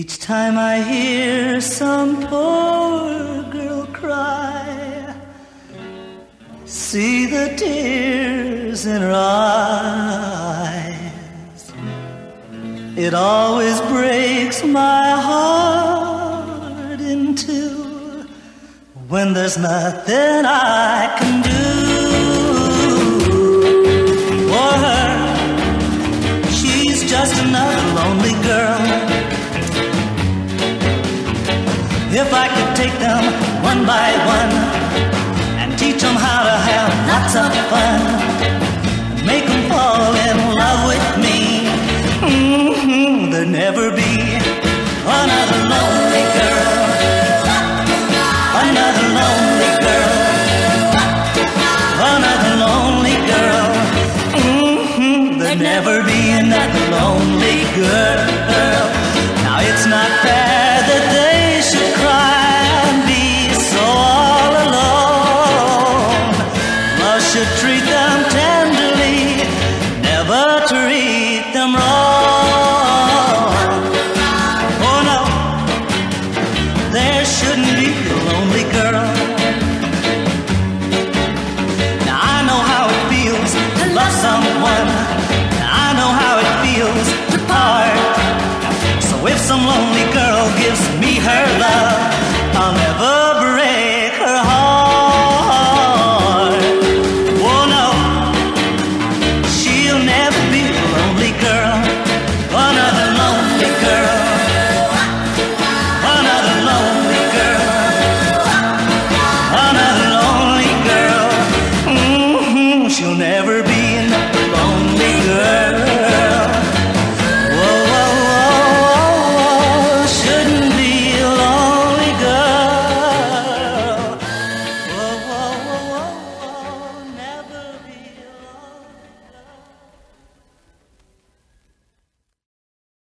Each time I hear some poor girl cry, see the tears in her eyes, it always breaks my heart in two when there's nothing I can do for her. She's just another lonely girl. If I could take them one by one and teach them how to have lots of fun and make them fall in love with me, there'd never be another lonely girl. Another lonely girl. Another lonely girl. There'd never be another lonely girl. Now it's not fair that they should cry and be so all alone. Love should treat them tenderly, never treat them wrong. Oh no, there shouldn't be a lonely girl. Now I know how it feels to love someone. Now I know how it feels to part. So if some lonely girl gives me her love, I'll never